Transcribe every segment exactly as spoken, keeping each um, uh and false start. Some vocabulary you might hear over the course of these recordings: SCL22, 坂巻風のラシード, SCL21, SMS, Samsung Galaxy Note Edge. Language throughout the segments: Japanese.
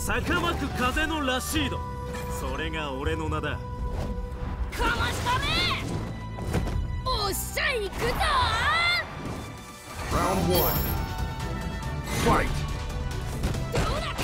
坂巻風のラシード、それが俺の名だ。かわしたね。おっしゃ、行くぞ。Round one. Fight. どうだ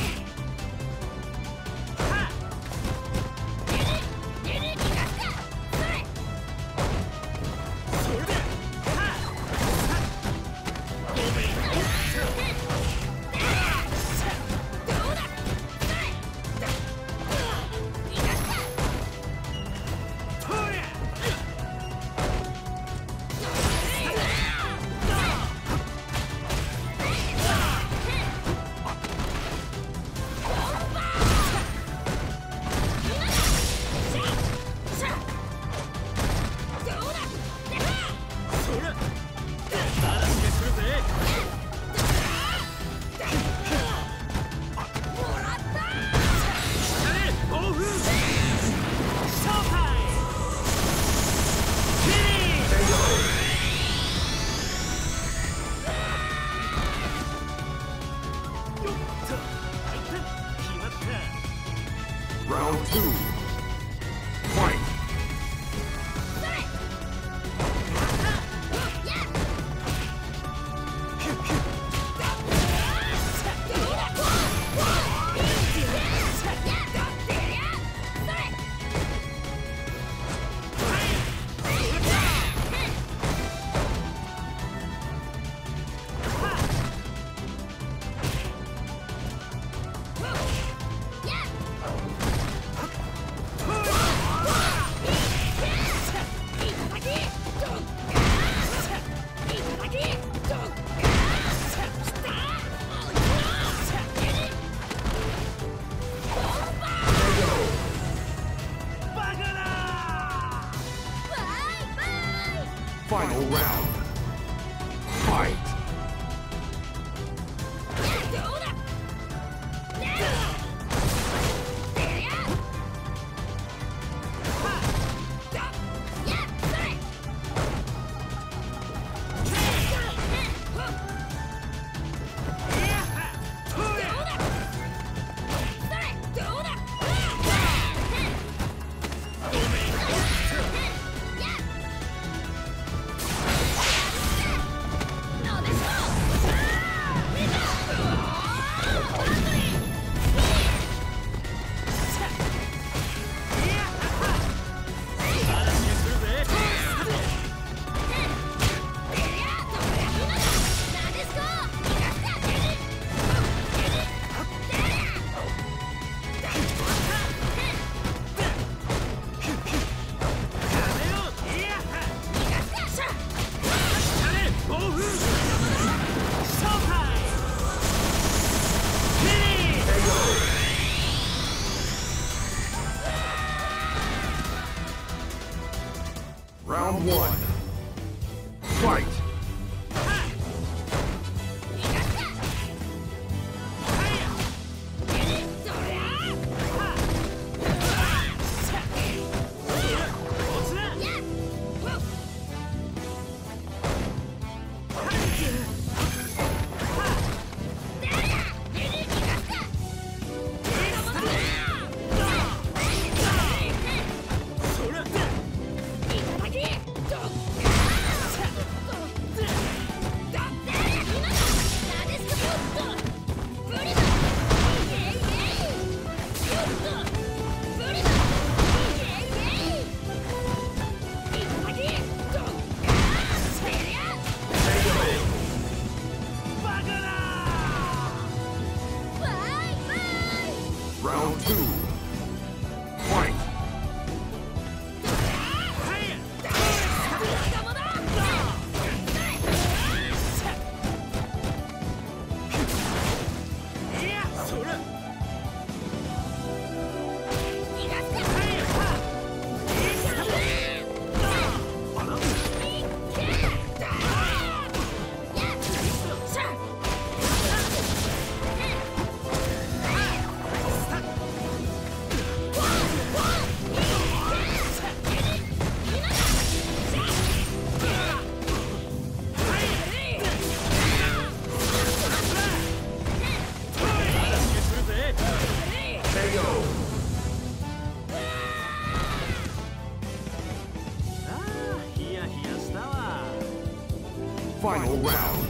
Round.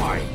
Fight.